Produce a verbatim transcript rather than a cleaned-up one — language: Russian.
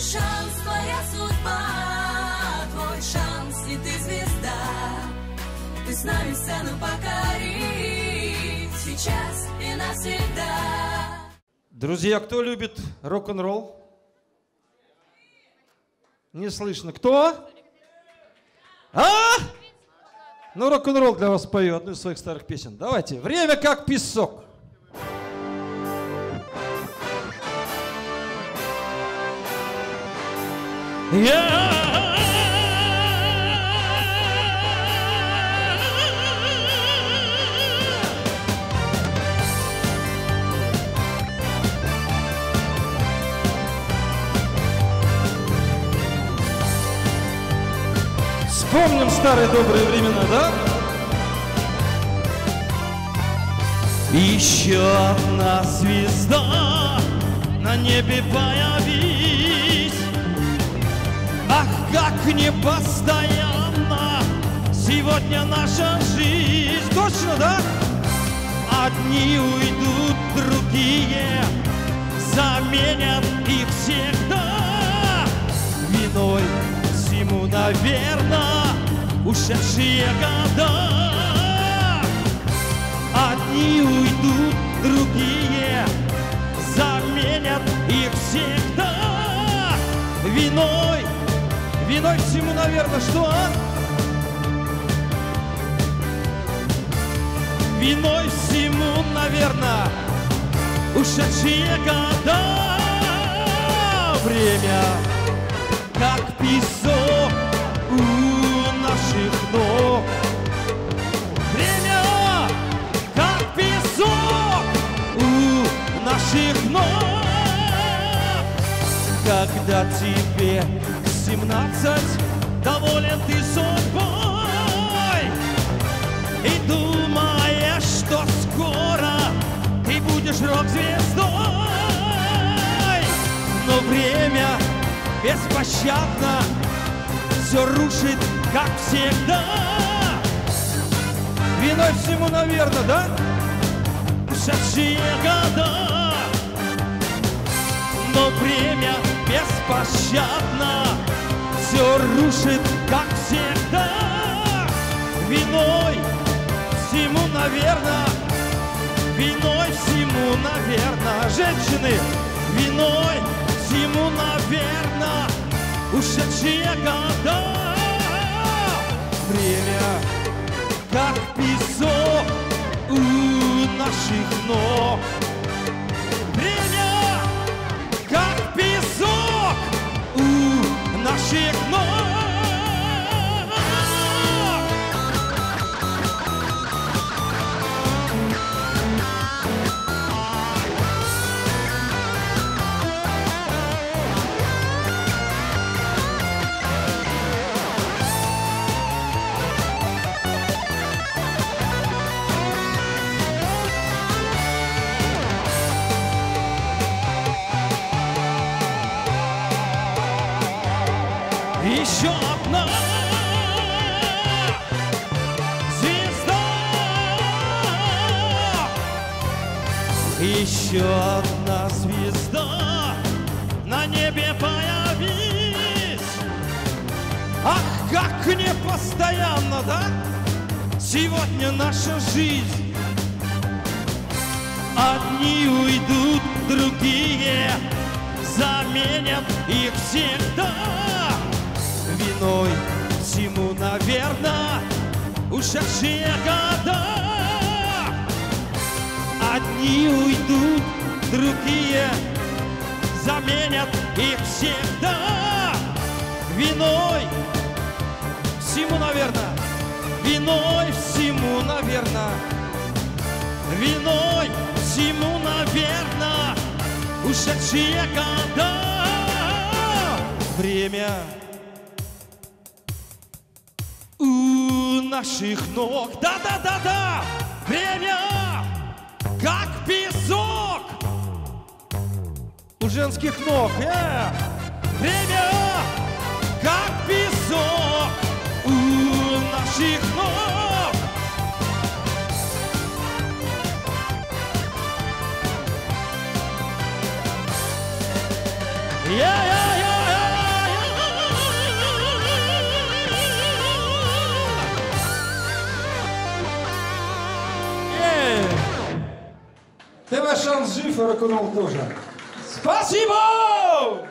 шанс, твоя судьба, твой шанс, и ты звезда. Ты с нами сцену покори, сейчас и навсегда. Друзья, кто любит рок-н-ролл? Не слышно. Кто? А? Ну, рок-н-ролл для вас пою, одну из своих старых песен. Давайте. Время как песок. Yeah! Помним старые добрые времена, да? Еще одна звезда на небе появись. Ах, как непостоянно сегодня наша жизнь. Точно, да? Одни уйдут, другие заменят их всегда. Виной всему, наверное, ушедшие года. Одни уйдут, другие заменят их всегда. Виной, виной всему, наверное, что? Виной всему, наверное, ушедшие года. Время как песок у наших ног. Время как песок у наших ног. Когда тебе семнадцать, доволен ты судьбой и думаешь, что скоро ты будешь рок-звездой. Но время беспощадно все рушит, как всегда. Виной всему, наверное, да? Ушедшие года. Но время беспощадно все рушит, как всегда. Виной всему, наверное, виной всему, наверное, женщины, виной всему, наверное, ушедшие года. Время как песок у наших ног. Время как песок у наших ног. Еще одна звезда, еще одна звезда на небе появись. Ах, как непостоянно, да? Сегодня наша жизнь. Одни уйдут, другие заменят их всегда. Виной всему, наверное, ушедшие года. Одни уйдут, другие заменят их всегда. Виной всему, наверное, виной всему, наверное, виной всему, наверное, ушедшие года. Время наших ног. Да-да-да-да! Время как песок у женских ног. Э! Время как песок у наших ног. Я-я-я-я! Ты ваш шанс жив и рок-н-ролл тоже. Спасибо!